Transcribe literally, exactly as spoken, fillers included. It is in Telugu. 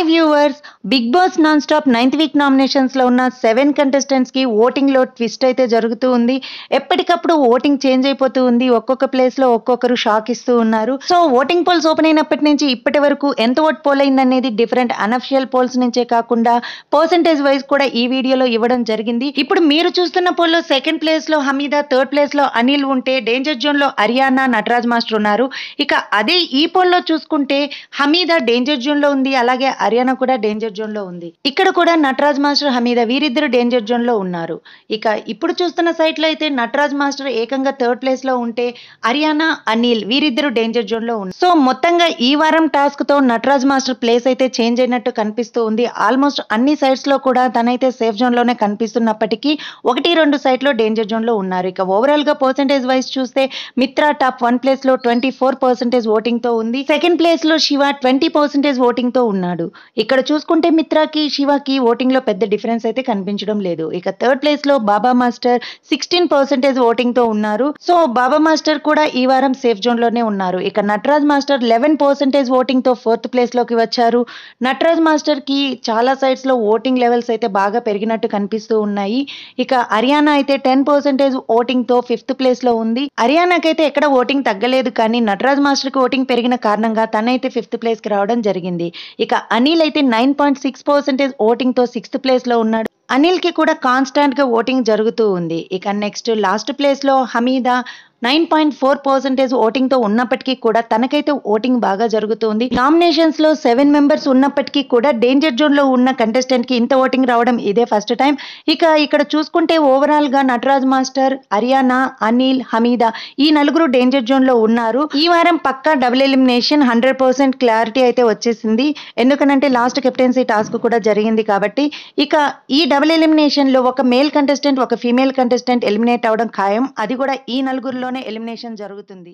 Hi viewers, Bigg Boss non stop ninth week నామినేషన్స్లో ఉన్న సెవెన్ కంటెస్టెంట్స్కి ఓటింగ్లో ట్విస్ట్ అయితే జరుగుతూ ఉంది. ఎప్పటికప్పుడు ఓటింగ్ చేంజ్ అయిపోతూ ఉంది. ఒక్కొక్క ప్లేస్లో ఒక్కొక్కరు షాక్ ఇస్తూ ఉన్నారు. సో ఓటింగ్ పోల్స్ ఓపెన్ అయినప్పటి నుంచి ఇప్పటి వరకు ఎంత ఓట్ పోల్ అయిందనేది డిఫరెంట్ అనఫిషియల్ పోల్స్ నుంచే కాకుండా పర్సంటేజ్ వైజ్ కూడా ఈ వీడియోలో ఇవ్వడం జరిగింది. ఇప్పుడు మీరు చూస్తున్న పోల్లో సెకండ్ ప్లేస్లో హమీదా, థర్డ్ ప్లేస్లో అనిల్ ఉంటే, డేంజర్ జోన్లో అరియానా, నటరాజ్ మాస్టర్ ఉన్నారు. ఇక అదే ఈ పోల్లో చూసుకుంటే హమీదా డేంజర్ జోన్లో ఉంది, అలాగే అరియానా కూడా డేంజర్ జోన్ లో ఉంది. ఇక్కడ కూడా నటరాజ్ మాస్టర్, హమీదా వీరిద్దరు డేంజర్ జోన్ లో ఉన్నారు. ఇక ఇప్పుడు చూస్తున్న సైట్ లో అయితే నటరాజ్ మాస్టర్ ఏకంగా థర్డ్ ప్లేస్ లో ఉంటే, అరియానా, అనిల్ వీరిద్దరు డేంజర్ జోన్ లో ఉన్నారు. సో మొత్తంగా ఈ వారం టాస్క్ తో నటరాజ్ మాస్టర్ ప్లేస్ అయితే చేంజ్ అయినట్టు కనిపిస్తూ ఉంది. ఆల్మోస్ట్ అన్ని సైట్స్ లో కూడా తనైతే సేఫ్ జోన్ లోనే కనిపిస్తున్నప్పటికీ ఒకటి రెండు సైట్ లో డేంజర్ జోన్ లో ఉన్నారు. ఇక ఓవరాల్ గా పర్సంటేజ్ వైజ్ చూస్తే మిత్ర టాప్ వన్ ప్లేస్ లో ట్వంటీ ఫోర్ పర్సెంటేజ్ ఓటింగ్ తో ఉంది. సెకండ్ ప్లేస్ లో శివ ట్వంటీ పర్సెంటేజ్ ఓటింగ్ తో ఉన్నాడు. ఇక్కడ చూసుకుంటే మిత్రాకి, శివకి ఓటింగ్ లో పెద్ద డిఫరెన్స్ అయితే కనిపించడం లేదు. ఇక థర్డ్ ప్లేస్ లో బాబామాస్టర్ సిక్స్టీన్ పర్సెంటేజ్ ఓటింగ్ తో ఉన్నారు. సో బాబామాస్టర్ కూడా ఈ వారం సేఫ్ జోన్ లోనే ఉన్నారు. ఇక Nataraj master eleven percentage voting తో ఫోర్త్ ప్లేస్ లోకి వచ్చారు. నటరాజ్ మాస్టర్ కి చాలా సైట్స్ లో ఓటింగ్ లెవెల్స్ అయితే బాగా పెరిగినట్టు కనిపిస్తూ ఉన్నాయి. ఇక అరియానా అయితే టెన్ పర్సెంటేజ్ ఓటింగ్ తో ఫిఫ్త్ ప్లేస్ లో ఉంది. అరియానాకైతే ఎక్కడ ఓటింగ్ తగ్గలేదు, కానీ నటరాజ్ మాస్టర్ కి ఓటింగ్ పెరిగిన కారణంగా తనైతే ఫిఫ్త్ ప్లేస్ కి రావడం జరిగింది. ఇక అనిల్ అయితే nine point six percentage voting తో సిక్స్త్ ప్లేస్ లో ఉన్నాడు. అనిల్ కి కూడా కాన్స్టాంట్ గా ఓటింగ్ జరుగుతూ ఉంది. ఇక నెక్స్ట్ లాస్ట్ ప్లేస్ లో Hamida nine point four percentage voting తో ఉన్నప్పటికీ కూడా తనకైతే ఓటింగ్ బాగా జరుగుతుంది. నామినేషన్స్ లో సెవెన్ మెంబర్స్ ఉన్నప్పటికీ కూడా డేంజర్ జోన్ లో ఉన్న కంటెస్టెంట్ కి ఇంత ఓటింగ్ రావడం ఇదే ఫస్ట్ టైం. ఇక ఇక్కడ చూసుకుంటే ఓవరాల్ గా నటరాజ్ మాస్టర్, అరియానా, అనిల్, హమీదా ఈ నలుగురు డేంజర్ జోన్ లో ఉన్నారు. ఈ వారం పక్కా double elimination hundred percent clarity అయితే వచ్చేసింది. ఎందుకనంటే లాస్ట్ కెప్టెన్సీ టాస్క్ కూడా జరిగింది కాబట్టి. ఇక ఈ డబుల్ ఎలిమినేషన్ లో ఒక మేల్ కంటెస్టెంట్, ఒక ఫీమేల్ కంటెస్టెంట్ ఎలిమినేట్ అవడం ఖాయం. అది కూడా ఈ నలుగురులో ఎలిమినేషన్ జరుగుతుంది.